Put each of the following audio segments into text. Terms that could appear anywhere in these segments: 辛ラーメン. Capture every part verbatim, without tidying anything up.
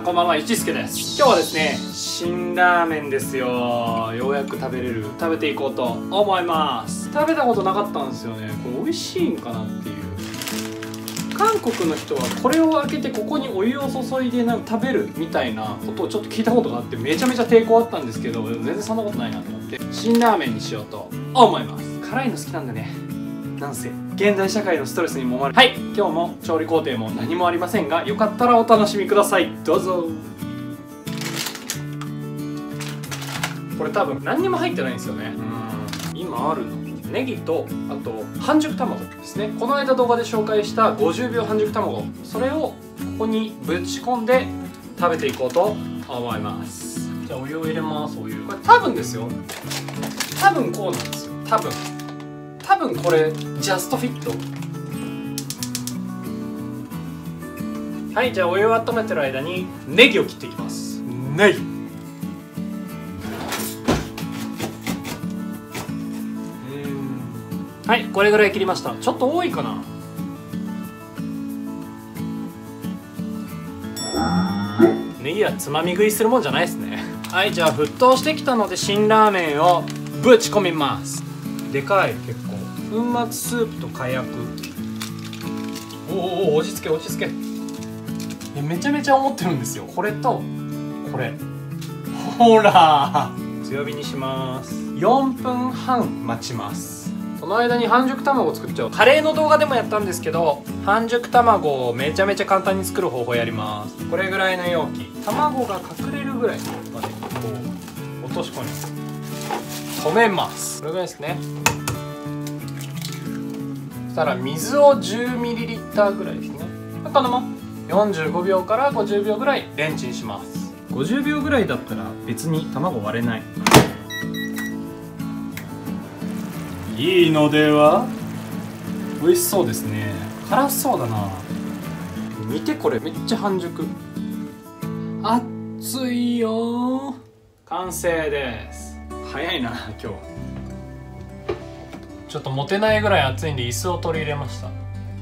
んこんばんは、いちすけです。今日はですね、辛ラーメンですよ。ようやく食べれる、食べていこうと思います。食べたことなかったんですよね。これ美味しいんかなっていう。韓国の人はこれを開けてここにお湯を注いでなんか食べるみたいなことをちょっと聞いたことがあって、めちゃめちゃ抵抗あったんですけど、全然そんなことないなと思って辛ラーメンにしようと思います。辛いの好きなんだね、なんせ現代社会のストレスにもまれ。はい、今日も調理工程も何もありませんが、よかったらお楽しみください。どうぞ。これ多分何にも入ってないんですよね。うん、今あるのネギと、あと半熟卵ですね。この間動画で紹介したごじゅうびょう半熟卵、それをここにぶち込んで食べていこうと思います。じゃあお湯を入れます。お湯、これ多分ですよ、多分こうなんですよ、多分多分これジャストフィット。はい、じゃあお湯を温めてる間にネギを切っていきます。ネギ、はい、これぐらい切りました。ちょっと多いかな。ネギはつまみ食いするもんじゃないですね。はい、じゃあ沸騰してきたので辛ラーメンをぶち込みます。でかい、結構。粉末スープと火薬。おお、落ち着け落ち着け。めちゃめちゃ思ってるんですよ。これとこれ。ほら、強火にします。よんぷんはん待ちます。その間に半熟卵作っちゃう。カレーの動画でもやったんですけど、半熟卵をめちゃめちゃ簡単に作る方法やります。これぐらいの容器、卵が隠れるぐらいまでこう落とし込み、止めます。これぐらいですね。そしたら水を じゅうミリリットル ぐらいですね。このままよんじゅうごびょうからごじゅうびょうぐらいレンチンします。ごじゅうびょうぐらいだったら別に卵割れない、いいのでは。美味しそうですね。辛そうだな。見てこれ、めっちゃ半熟。熱いよ。完成です。早いな今日。ちょっと持てないぐらい熱いんで椅子を取り入れました。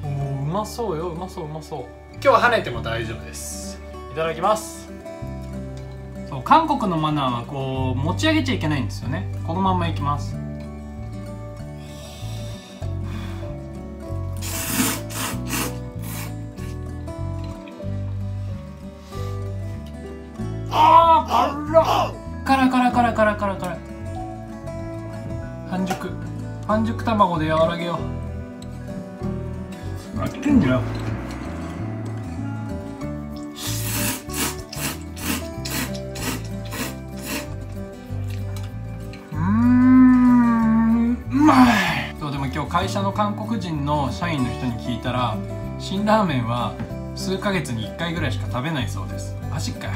おー、うまそうよ、うまそううまそう。今日は跳ねても大丈夫です。いただきます。そう、韓国のマナーはこう持ち上げちゃいけないんですよね。このまんまいきます。あー、辛っ、辛辛辛辛辛辛。半熟、半熟卵で和らげよう。待ってんじゃん。うーん、うまい。そう、でも今日会社の韓国人の社員の人に聞いたら、辛ラーメンは数ヶ月にいっかいぐらいしか食べないそうです。マジかよ。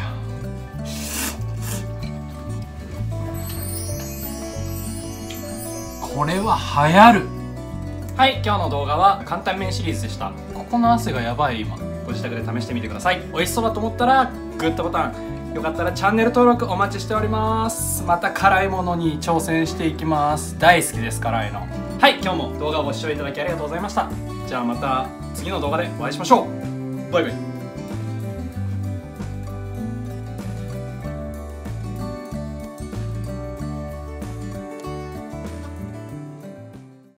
これは流行る。はい、今日の動画は簡単麺シリーズでした。ここの汗がやばい。今ご自宅で試してみてください。美味しそうだと思ったらグッドボタン、よかったらチャンネル登録お待ちしております。また辛いものに挑戦していきます。大好きです、辛いの。はい、今日も動画をご視聴いただきありがとうございました。じゃあまた次の動画でお会いしましょう。バイバイ。